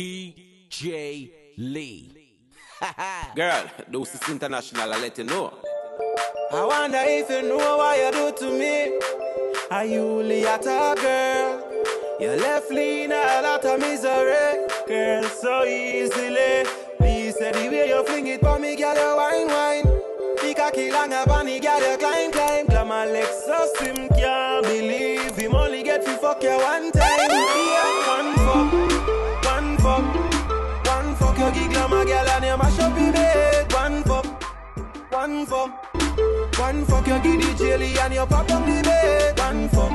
D.J. Lee. Girl, this is international, I let you know. I wonder if you know what you do to me. Are you Leata, girl? You left Lena a lot of misery, girl, so easily. Please say the way you fling it for me, girl, you wine. The cocky long up on the girl, you climb. Glamour legs so slim, can't believe him only get to fuck you one time. One fuck, you give glamour girl and you mash up your bed. One fuck, you give the jelly and you pop up the bed. One fuck,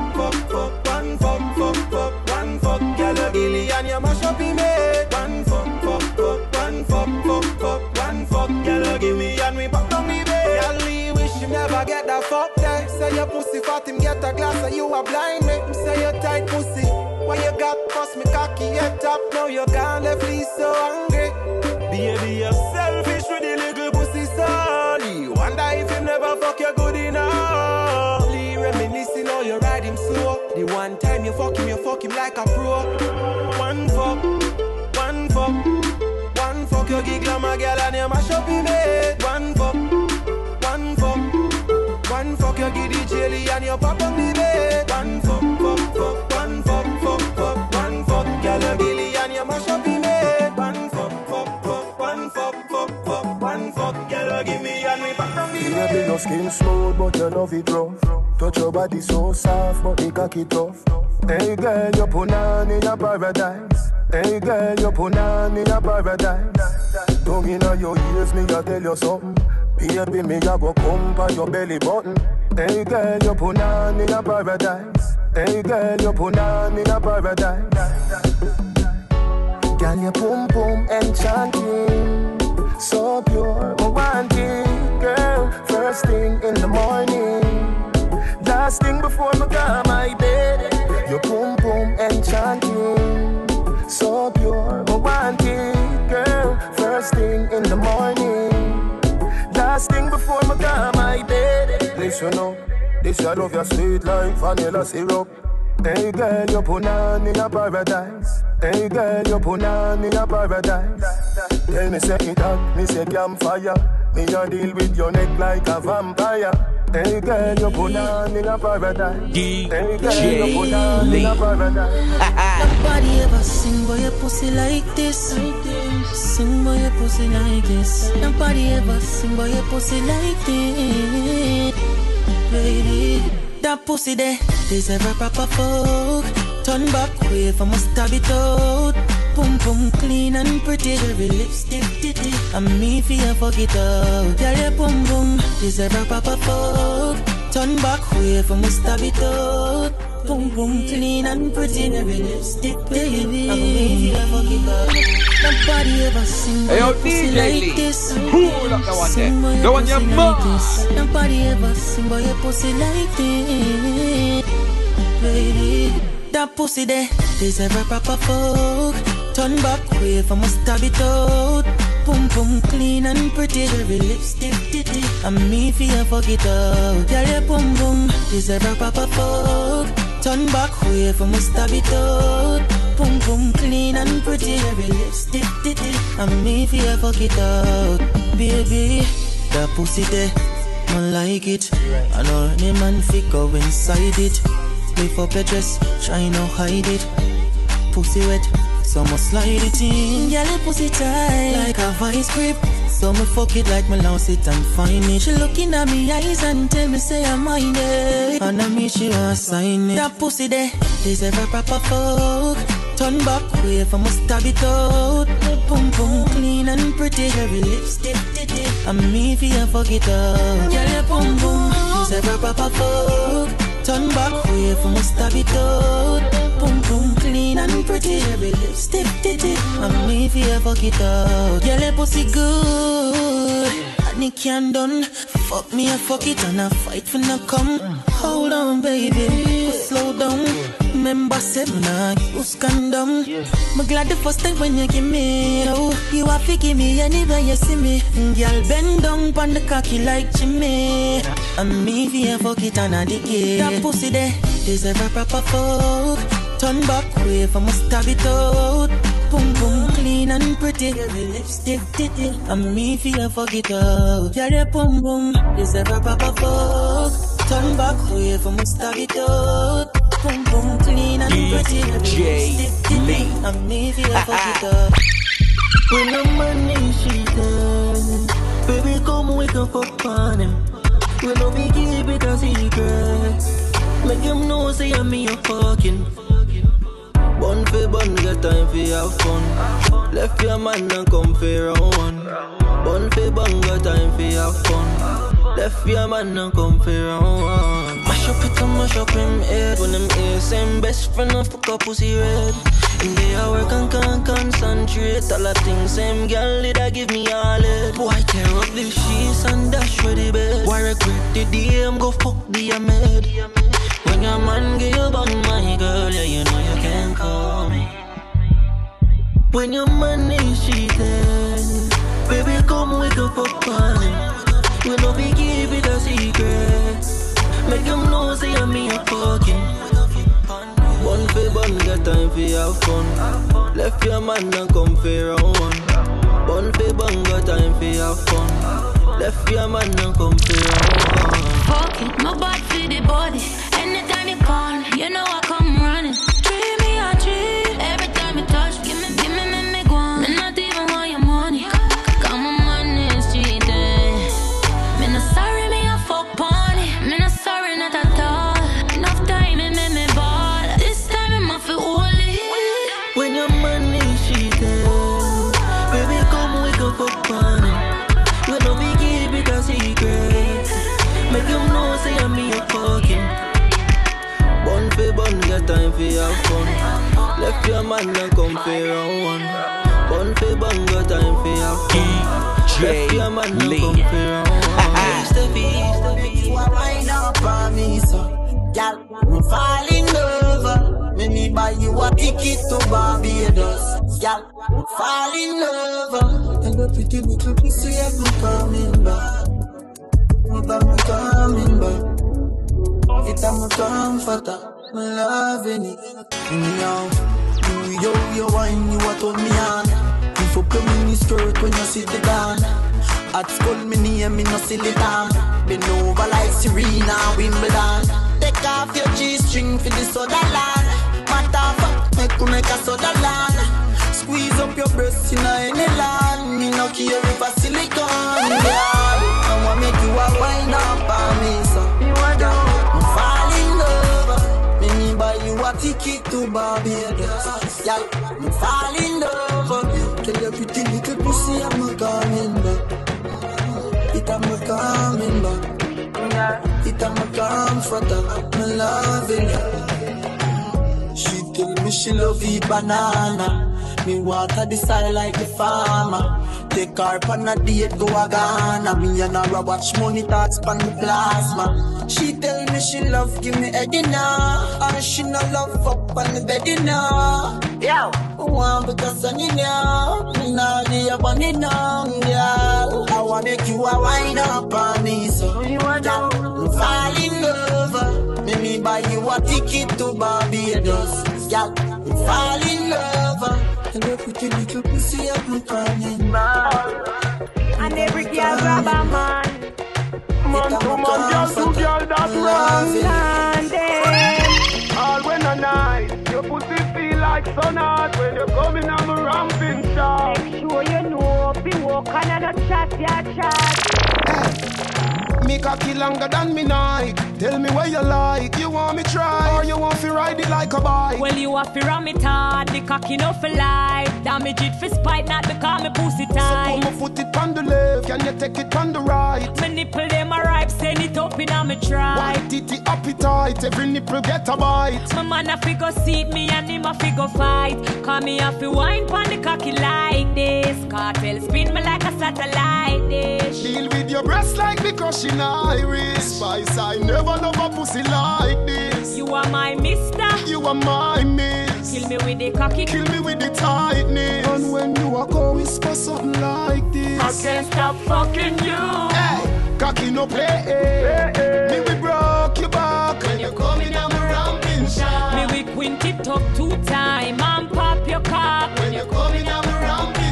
girl, you gilly and you mash up your bed. One fuck, girl, you give me and we pop down the bed. Girl, we wish you never get that fuck there. Say your pussy fat, him get a glass and you are blind. Make him say your tight pussy. What you got, cost me cocky, head top. Now you gone, left me so hungry. Baby, you're selfish with the little pussy sorry. Wonder if you never fuck your good enough. Only reminiscing how you ride him slow. The one time you fuck him like a pro. One fuck, you give glamour girl and you mash up your bed. One fuck, you give the jelly and you pop up the bed. One fuck, girl, you gilly and you mash up your bed. One fuck, girl, you give me and we pop up the bed. You have been no skin smooth, but you love it rough. Touch your body so soft, but you cocky tough. Hey girl, you put on in a paradise. Hey girl, you put on in a paradise. Don't you know your ears, me I tell you something. Baby, me I go come by your belly button. Hey girl, you put on in a paradise. Hey girl, you put on in a paradise. Girl, you boom boom enchanting, so pure, I want it, girl. First thing in the morning, last thing before me go my bed. Your boom boom enchanting, so pure, I want it, girl. First thing in the morning, last thing before me go my bed. Listen up, this I love your sweet like vanilla syrup. Hey girl, you put on in a paradise. Hey girl, you put on in a paradise. Tell me say it hot, me say campfire. Me a deal with your neck like a vampire. Hey girl, you put on in a paradise. Hey girl, you put on in a paradise. Nobody ever sing boy a pussy like this. Sing boy a pussy like this. Nobody ever sing boy a pussy like this. Baby, that pussy there deserve a proper fuck. Turn back way for must stab it out. Boom boom clean and pretty, very lipstick titty. And me feel fuck it up. Girl, your boom boom deserve a proper fuck. Turn back way for must stab it out. Boom boom clean and pretty, very lipstick baby. And me feel fuck it up. Nobody ever sing my pussy like this. Sing my pussy like this. Nobody ever sing my pussy like this, baby. That pussy there deserve a proper fuck. Turn back way for must stab it out. Boom boom clean and pretty, very lipstick titty. And me feel fuck it up. Girl, your boom boom deserve a proper fuck. Turn back way for must stab it out. Boom boom clean and pretty, very lipstick titty. And me feel fuck it up, baby. That pussy there, man like it. And all the man fit go inside it. Lift up your dress, try no hide it. Pussy wet, so I'ma slide it in. Girl, your pussy tight like a vice grip. So I'ma fuck it like me louse it and find it. She looking at me eyes and tell me say I mind it. And I mean she wanna sign it. That pussy there deserve a proper fuck. Turn back way for must stab it out. Boom boom clean and pretty, very lipstick titty. And me feel fuck it up. Girl, your boom boom deserve a proper fuck. Turn back way for must stab it out. Boom boom clean and pretty, every lipstick titty. And me feel fuck it out. Girl, your pussy good, and it can't done. Fuck me, I fuck it and I fight for no come. Hold on, baby, slow down. Remember, say nah, use condom. I'm glad the first time when you give me, oh, you have to give me anywhere you see me. Girl, bend down pon the cocky like Jimmy. And me feel fuck it and I dig it. That pussy there deserve a proper fuck. Turn back way for must stab it out. Boom boom. fine and pretty. Every lipstick titty, and me feel forget out. Carry pum pum, deserve a proper fuck. Turn back way for must have it out. Pum pum clean and pretty. Every lipstick titty, and me feel forget out. When a man is she done, baby come wake up upon him. We no be keep it a secret. Make him know say I'm me a fucking. Bun for bun, get time for have fun. Left your man and come for round one. Bun for bun, get time for have fun. Left your man and come for round one. Mash up it and mash up him head. When him ears same best friend of fuck up pussy red. In day I work and can't concentrate. All the things same girl did I give me all it. Why tear up the sheets and dash with the bed? Why regret the day I'm go fuck the amid? When your man give you back my girl, yeah, you know you can call me. When your man is cheating, baby, come wake up upon him. We don't be keeping a secret. Make him know say I'm me a fucking. One for bun, get time for have fun. Left your man and come for round one. One for bun, get time for have fun. Left your man and come for round one. Fucking my body for the body. Anytime you call, you know I come running. Treat me, I treat. Every time you touch, give me, make me go on. And not even want your money. Come on, money is cheating. Me not sorry, me a fuck pony. Me not sorry, not at all. Enough time, it made me ball. This time, I'm off it only. When your money is cheating, baby, come wake up up on it. We don't be keep it a secret. Make them know say I'm me a fucking. Bun get time for have fun. Left your man and come for round one. Bun for bun get time for have fun. Left your man and come for round one. You a wind up on me, so girl, we falling over. Let me buy you a ticket to Barbados, girl, we falling over. And the pretty little pussy have me coming back. We have me coming back. It's a my comforter. I'm loving it. Now, you wine, you are told me on. You fuck a mini skirt when you see the gun. At school, me name, me no silly down. Been over like Serena, Wimbledon. Take off your G-string for the soda land. Matter of fact, make a soda land. Squeeze up your breasts in any land. Me no care if a silicone, girl. I want make you a wine up on me, so. A ticket to Barbados, yeah, I'm falling over. Tell your pretty little pussy I'm coming back. It I'm coming back. It I'm comforter. I'm loving it. She tell me she love eat banana. Me water the side like the farmer. Take her on a date, go a Ghana. Me and her watch money talks pan the plasma. She tell me she love, give me a dinner. And she no love up on the bed, you know. Yeah. One because I need you. Now they are one in on, girl. I wanna make you a wine up on me, so. You want down, falling over. Let me buy you a ticket to Barbados, girl. Falling over. And every little pussy up my coming back. And every girl grab a man. Month to month, just two girls that run. And then all when a night, your pussy feel like sun hot. When you're coming, I'm a ramping shot. Make sure you know, be walking and a chat, yeah, chat. Make a kill longer than me night. Tell me where you like, you want me try, or you want to ride it like a bike? Well, you have to ram it hard, the cocky no for life. Damage it for spite, not because me pussy tight. So come put it on the left, can you take it on the right? My nipple them a ripe, send it up in on me try. White titty appetite, every nipple get a bite. My man a figure seat, me and him a figure fight. Cause me have to wine pon the cocky like this. Cartel spin me like a satellite dish. Deal with your breasts like me crushing Irish. Spice, I never love a pussy like this. You are my mister. You are my miss. Kill me with the cocky. Kill me with the tightness. And when you are going for something like this, I can't stop fucking you. Hey, cocky no play. Hey, hey. Me we broke your back. When you're coming, I'm a ramping shot. Me we quint it up 2 times and pop your cock. When you're coming, I'm a ramping.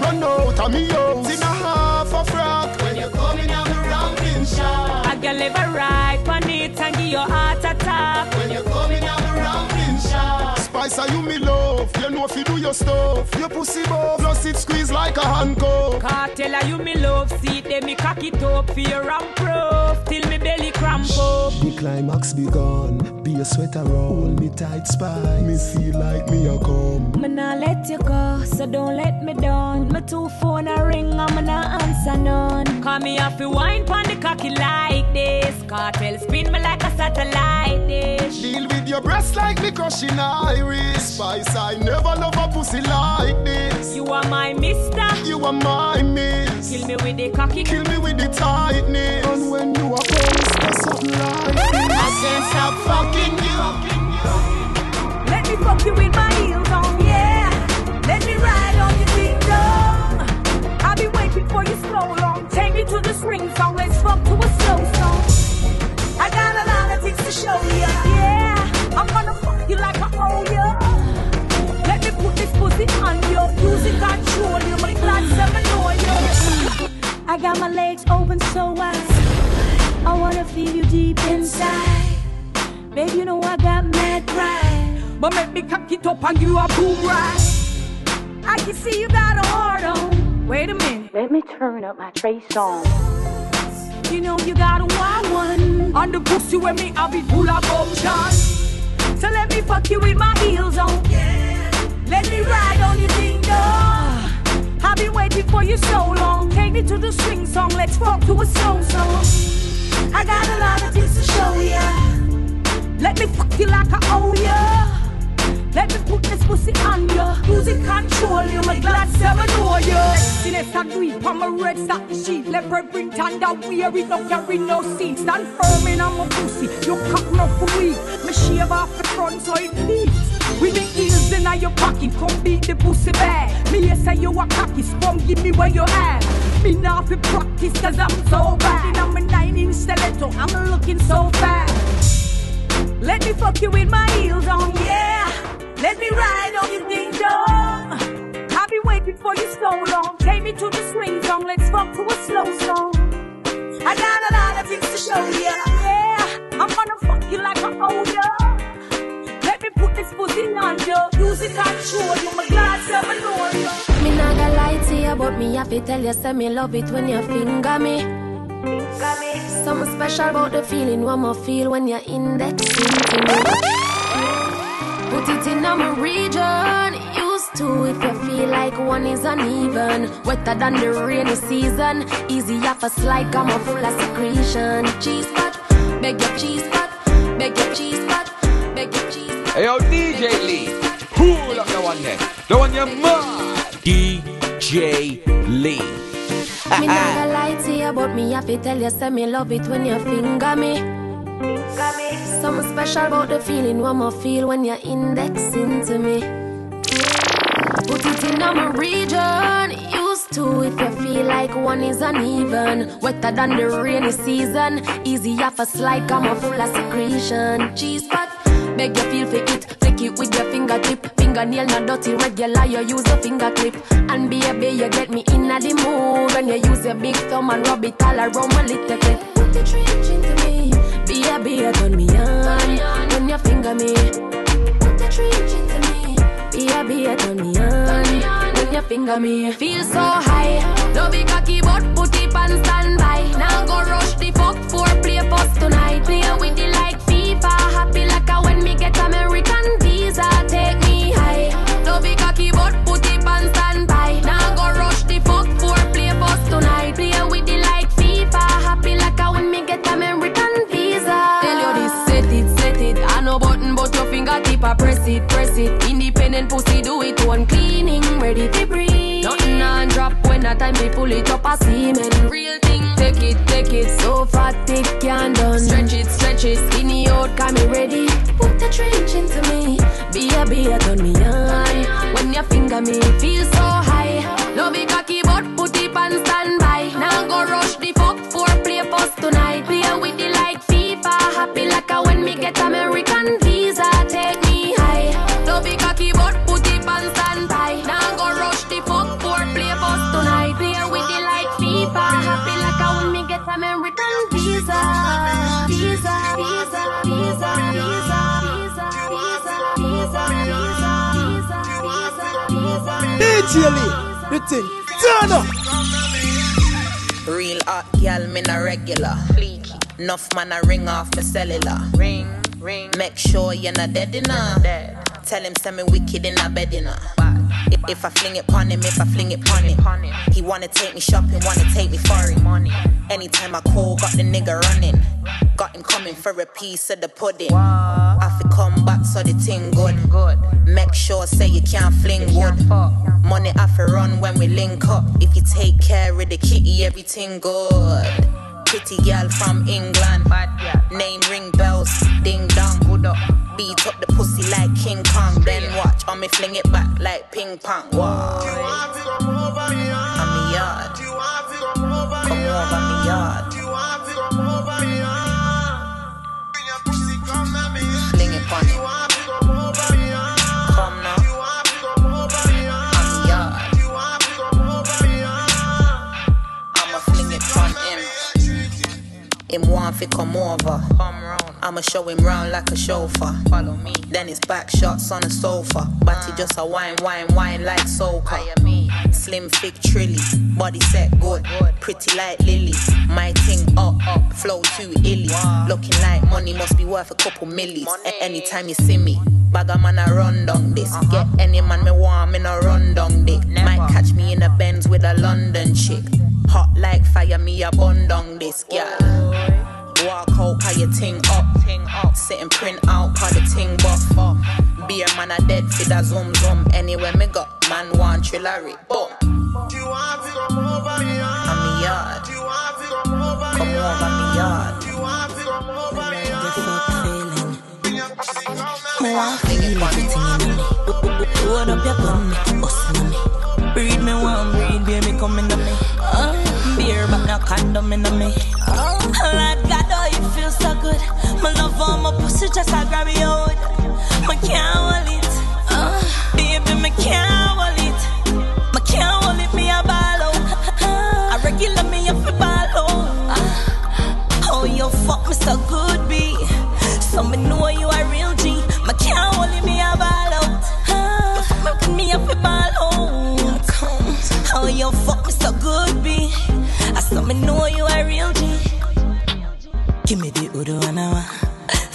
run out of me house in a half a frock. When you're coming on the rounding shop, a girl ever ride on it and give your heart a tap. When you're coming on the rounding shop, Spice are you me love, you know if you do your stuff. Your pussy bow, plus it squeeze like a handcuff. Cartel are you me love, see it me cock it up for your ramp proof till me belly cramp up. The climax begun, be a sweater roll, me tight Spice. Me feel like me a come. Me nah let you go, so don't let me down. My two phone a ring, I'm not answer none. Call me off you wine pon the cocky like this. Cartel spin me like a satellite dish. Deal with your breasts like me crushing iris. Spice, I never love a pussy like this. You are my mister, you are my miss. Kill me with the cocky, kill me with the tightness. And when you are close to something like this, I can't stop fucking you. Let me fuck you with my heels on, yeah. Let me ride on your ding-dong. I'll be waiting for you so long. Take me to the spring song, let's fuck to a slow song. I got a lot of things to show ya, yeah. I'm gonna fuck you like I owe ya. Let me put this pussy on your music control you, my glad seven lawyers. I got my legs open so wide, I wanna feel you deep inside. Babe, you know I got mad pride, but make me cock it up and you a boob right. I can see you got a heart on. Wait a minute, let me turn up my Trey song. You know you got a wild one, and the pussy with me I be full of options. So let me fuck you with my heels on, yeah. Let me ride on your ding-dong. I've been waiting for you so long. Take me to the swing song, let's walk to a slow song. I got a lot of things to show ya. Let me fuck you like I owe you. Let me put this pussy on you. Music control you, my glad seven know you. Sexiness and grief, I'm a red satin sheet. Leopard bring thunder, weary, no carry no seat. Stand firm in my pussy, you cock no for weak. Me shave off the front so it beats. With the heels in your pocket, come beat the pussy back. Me yes say you a cocky, spum give me where you at. Me now fi practice cause I'm so bad. I'm a 9-inch stiletto, I'm looking so fast. Let me fuck you with my heels on, yeah. Let me ride on your ding-dong. I've been waiting for you so long. Take me to the swing song, let's fuck to a slow song. I got a lot of things to show ya, yeah. I'm gonna fuck you like I owe ya. Let me put this pussy on ya. Music control you, my glad seven know ya. Me not gonna lie to ya, but me happy tell ya, say me love it when you finger me. Something special about the feeling one more feel when you're in that thing. Put it in my region. Used to if you feel like one is uneven. Wetter than the rainy season. Easy off a slide, I'm a full of secretion. Cheese pot, beg your cheese pot, beg your cheese pot, beg your cheese pot. Hey yo, DJ Lee, pull up the one there. The one you're mad. DJ Lee. Me not gonna lie to you, but me happy tell you, say me love it when you finger me. Something special about the feeling one more feel when you're indexing to me. Put it in my region. Used to if you feel like one is uneven. Wetter than the rainy season. Easy off a slide, I'm a full of secretion. Cheese pot, beg you feel for it. Take it with your fingertip. Fingernail not dirty, regular, you use your finger clip. And baby, you get me in the mood when you use your big thumb and rub it all around my little clip. Put the trench into me, baby, you turn me on. When you finger me, put the trench into me, baby, you turn me on. When you finger me, feel so high. Love it cocky, but put it on standby. Now go rush the fuck for play post tonight. Play with the like FIFA, happy like a when me get American visa. Take me high. Love it cocky, but put it on standby. Now go rush the fuck for play post tonight. Play with the like FIFA, happy like a when me get American visa. Tell you this, set it, I no button but your fingertip, I press it, independent pussy do it one cleaning, ready to breathe. Nothing on drop when that time me pull it up a semen. Real thing, take it, so fat, thick and done. Stretch it, skinny out, can me ready. Put the trench into me, baby, you turn me on. When you finger me, feel so high. Love it cocky, but put it on standby. Now go rush the fuck for play post tonight. Play with the like FIFA, happy like a when me get American visa. Take me high. Love it cocky, but put it on standby. Now go rush the fuck for play post. DJ Lee, the thing, turn up. Real hot girl, me na regular. Fleaky. Enough man a ring off the cellular. Ring, ring. Make sure you're not dead enough. Tell him send me wicked in a bed enough. If I fling it pon him, if I fling it pon him. He wanna take me shopping, wanna take me foreign. Anytime I call, got the nigga running. Got him coming for a piece of the pudding. I fi come back so the thing good. Make sure say you can't fling wood. Money I fi run when we link up. If you take care of the kitty, everything good. Pretty girl from England, name ring bells, ding dong. Beat up the pussy like King Kong, then watch on me fling it back like ping pong. Wow. I'm the yard. Come over me yard. Fling it on it. Come now. I'm the yard. I'ma fling it on him. Him want fi come over. Come round. I'ma show him round like a chauffeur. Follow me. Then it's back shots on the sofa. But he just a wine like soca. Slim, thick, trilly. Body set good. Pretty like Lily. My thing up. Flow too illy. Looking like money must be worth a couple millies. Anytime you see me, bag a man a run down this. Get any man me want, me no run down dick. Might catch me in a Benz with a London chick. Hot like fire, me a bun down this girl. Walk out, how your ting up. Sit and print out, how the ting buff up. Be a man a dead fit a zoom. Anywhere me go, man want trillery. Boom. I'm the yard. Come over me yard. I feel everything. Load up your gun, make you bust me. Breed me one, breed baby, come into me. Beer, but no condom into me. Lord God, oh, you feel so good. My love on my pussy, just I grab your hood. I can't hold it. Baby, I can't hold it. I can't hold it, me a ball out. I regular me up a ball out. Oh, you fuck me so good, B. So me know you a real G. I can't hold it, me a ball out. You fuck me up a ball out. Oh, you fuck me so good, B. So me know you a real G. Give me the Udo and I want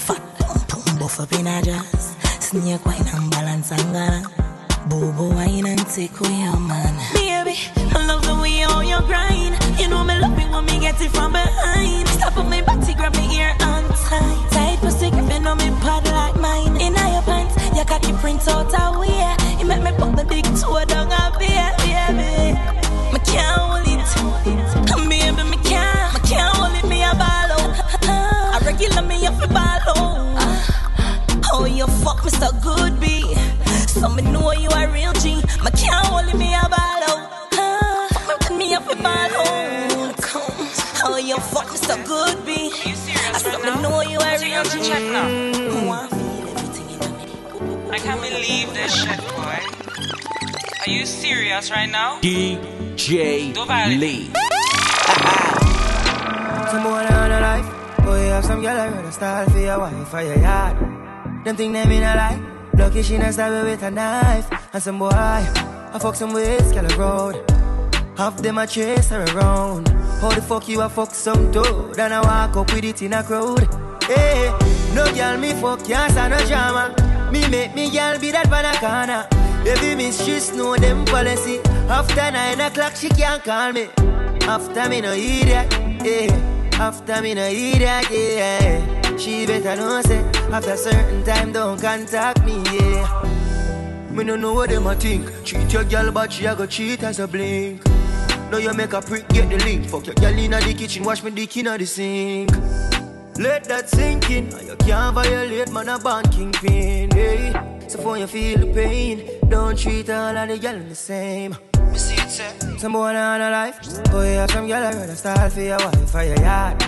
fat pump buff up in a jazz. Snake wine and balance and gala. Bobo wine and take away your man. Baby, I love the way how you grind. You know me love it when me get it from behind. Stop on my body, grab me ear and tie. Tight pussy gripping on me pad like mine. In your pants, you got the print out a wear. You make me put the dick to a dog and beer. Baby, I can't hold it. Baby, I can't hold it, me a ball. Regular me up a ball. Oh, you fuck me so good, B. So me know you a real G. I can't hold me a ball. Fuck me up a ball. Oh, you fuck me so good, B. So me know you a real G. I can't believe this shit, boy. Are you serious right now? DJ Lee. Some more on a life. Oh, you have some girl I wanna start for your wife for your yard. Them think they mean a lie. Lucky she not stab with a knife. And some boy, I fuck some ways, girl road. Half them I chase her around. How the fuck you a fuck some dude? Then I walk up with it in a crowd. Hey, no girl me fuck, yes and no drama. Me make me girl be that banana. Baby mistress know them policy. After 9 o'clock she can't call me. After me no idiot, hey. After me no eat that, yeah. She better know say after a certain time don't contact me, yeah. Me no know what them a think. Cheat your girl but she a go cheat as a blink. Now you make a prick get the link. Fuck your girl inna the kitchen, wash me dick inna the sink. Let that sink in. You can't violate man a banking pain, yeah. So for you feel the pain, don't treat all of the girl the same. Some boy on a life. Oh, you have some girl I rather start for your wife for your yard.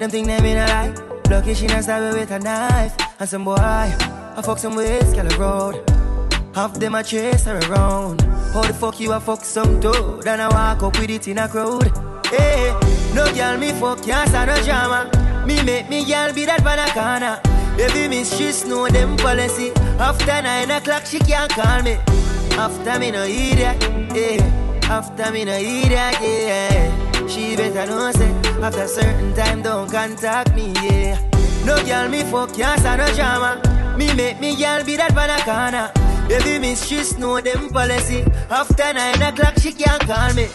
Them think they mean a lie. Lucky she not stab with a knife. And some boy, I fuck some ways, girl road. Half them I chase her around. How the fuck you a fuck some dude? Then I walk up with it in a crowd. Hey, no girl me fuck, yes and no drama. Me make me girl be that banana. Baby mistress know them policy. After 9 o'clock she can't call me. After me no idiot, yeah. After me no idiot, yeah. She better know say, after certain time don't contact me, yeah. No girl me fuck, yes and no drama. Me make me girl be that banana. Baby mistress know them policy. After 9 o'clock she can't call me.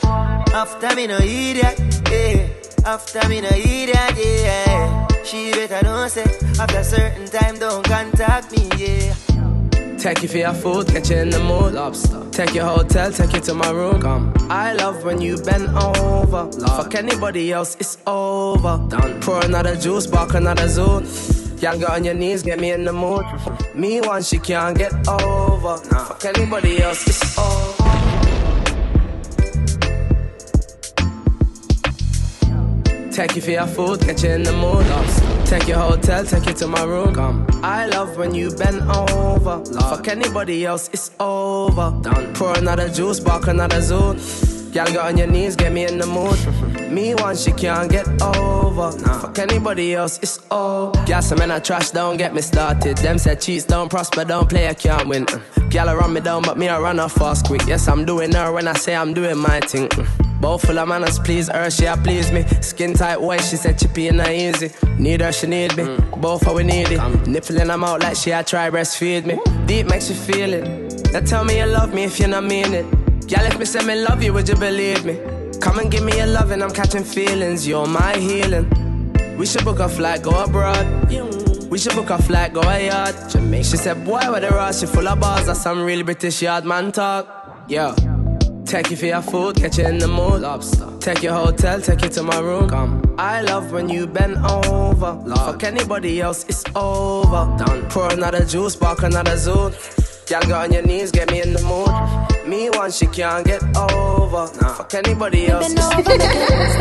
After me no idiot, yeah. After me no idiot, yeah. She better know say, after certain time don't contact me, yeah. Take you for your food, get you in the mood. Lobster. Take your hotel, take you to my room. Come. I love when you bend over. Love. Fuck anybody else, it's over. Done. Pour another juice, bark another zone. Young girl on your knees, get me in the mood. Me one, she can't get over. Nah. Fuck anybody else, it's over. Take you for your food, get you in the mood. Lobster. Take your hotel, take you to my room. Come. I love when you bend over. Love. Fuck anybody else, it's over. Done. Pour another juice, bark another zone. Y'all got on your knees, get me in the mood. Me one, she can't get over. Nah. Fuck anybody else, it's over. Y'all some men are trash, don't get me started. Them said cheats don't prosper, don't play, I can't win. Y'all run me down, but me I run her fast quick. Yes, I'm doing her when I say I'm doing my thing. Bowl full of manners, please her, she a please me. Skin tight white, she said chippy and not easy. Need her, she need me, both how we need it. Nippling them out like she a try breastfeed me. Deep makes you feel it. Now tell me you love me if you not mean it. Y'all if me say me love you, would you believe me? Come and give me your loving, I'm catching feelings. You're my healing. We should book a flight, go abroad. We should book a flight, go a yard. She said, boy, what a rush, she full of bars. That's some real British yard man talk. Yeah. Take you for your food, get you in the mood. Lobster. Take your hotel, take you to my room. Come. I love when you bend over. Love. Fuck anybody else, it's over. Done. Pour another juice, bark another zone. Y'all got on your knees, get me in the mood. Me one, she can't get over. Nah. Fuck anybody else. Me bend over, make it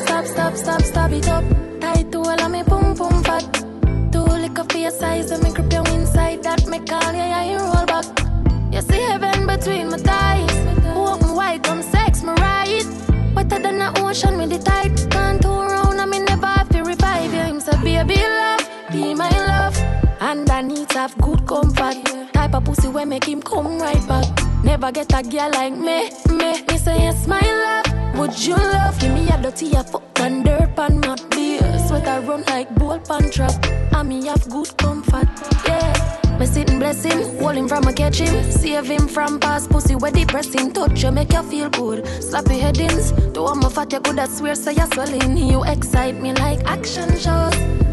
stop, stop, stop, stop, stop it up. Tight to all of me, boom, boom, fat. Too liquor for your size, and me grip your inside. That me call you, yeah, you roll back. You see heaven between my thighs. Open wide, come sex, my right. Wetter than the ocean with the tide. Can't turn round, I mean never have to revive you. Him said, baby love, be my love. And I need to have good comfort. Type of pussy where make him come right back. Never get a girl like me. Me say, yes, my love, would you love? Give me a dirty, a fuck and dirt pan mud. Sweater run like ball pan trap. And me have good comfort, yeah. Me sit and bless him, hold him from a catch him. Save him from past pussy where depressing. Touch you, make you feel good. Slap your headings, do all my fat you good. I swear, say you're swelling. You excite me like action shows.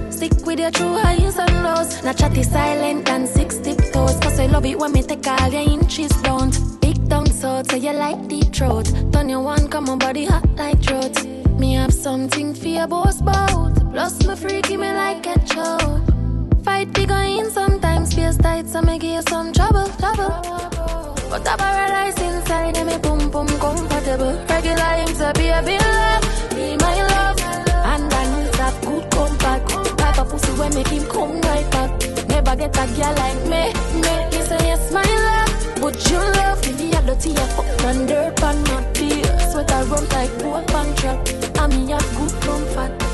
Stick with your true highs and lows. Now chatty silent and 6 tip toes. Cause I love it when me take all your inches down. Big tongue so say you like deep throat. Turn your one, come on body hot like throat. Me have something for your boss bout. Plus my freaky me like a chow. Fight be going sometimes, face tight, so me give you some trouble. But I paradise inside, and me boom, comfortable. Regular him to be a big love, be my love. And I need that good comfort. Type of pussy when make him come right back. Never get a girl like me. He say yes, my love, would you love? Give me a dirty, a fuck, and dirt, and not be. Sweater run like poor punk trap. And me have good comfort.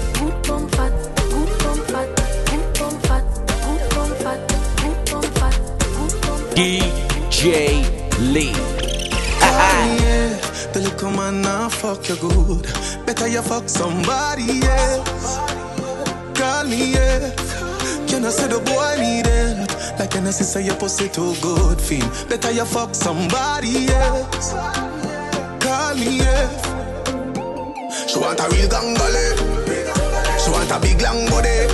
D.J. Lee. Yeah, Billy, come on now, fuck you good. Better you fuck somebody else. Call me, yeah. You know, say the boy need it. Like an assist, you pussy too good, feel. Better you fuck somebody else. Call me, yeah. She want a real gang body. She want a big long body.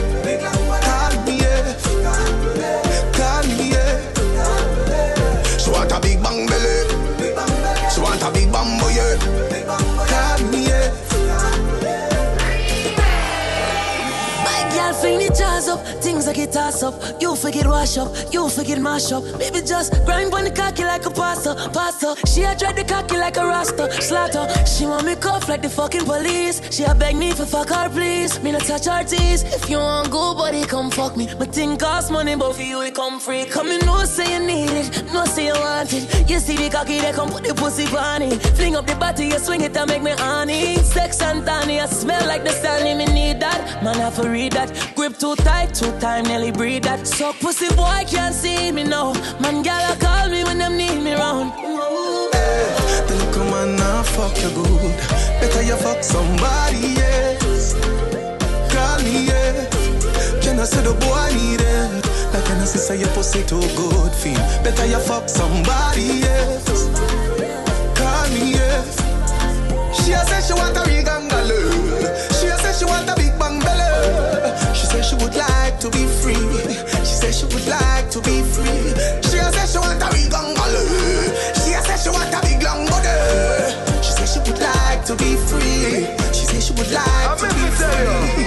Call me, yeah. Call me, yeah. She want a big bang belly. She want a big bambo, yeah. Call me, yeah. My girl fling the jazz up. Things like it toss up. You forget wash up. You forget mash up. Baby just grind on the cocky like a pasta. She a dread the cocky like a rasta. Slaughter. She want me cuff like the fucking police. She a beg me for fuck her please. Me not touch her tease. If you want go buddy come fuck me. My thing cost money but for you it come free. Come in no say you need it. No say you want it. You see the cocky, they come put the pussy on it. Fling up the body, you swing it and make me honey. Sex and tiny, I smell like the sunny. Me need that, man I for read that. Grip too tight, too tight, nearly breathe that. So pussy boy can't see me now. Man, gala call me when them need me round. Hey, the little man now fuck you good. Better you fuck somebody else. Call me, yeah. Can I say the boy need it? Like can I say your pussy too good, feel. Better you fuck somebody else. Call me, yeah. She said she want a big angle. She said she want a big bang belly. She said she would like to be free. She said she would like to be free. She said she want a big angle. She said she want a big long body. She said she would like to be free. She said she would like to be free.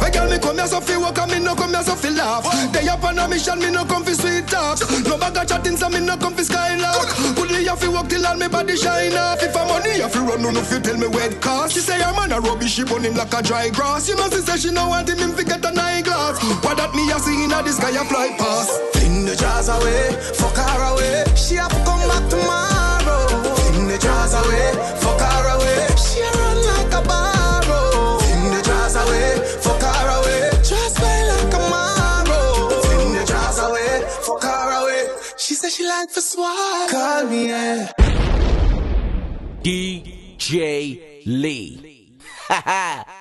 I got me come here so feel work and me no come here so feel laugh. They up on a mission, me no come for sweet talks. No bag of chatting so me no come for skylark. You fi walk till all me body shine off. If I'm money, you fi run, no fi tell me where it cost. She say her man a rubbish, she burn him like a dry grass. You know she say she no want him fi get an eyeglass. What that me a see inna this guy a fly past. Fling the jars away, fuck her away. She have to come back tomorrow. Fling the jars away, fuck her away. She a run like a barrow. Fling the jars away, fuck her away. Just play like a marrow. Fling the jars away, fuck her away. She said she like for swag. Call me, yeah. D.J. Lee. Ha ha.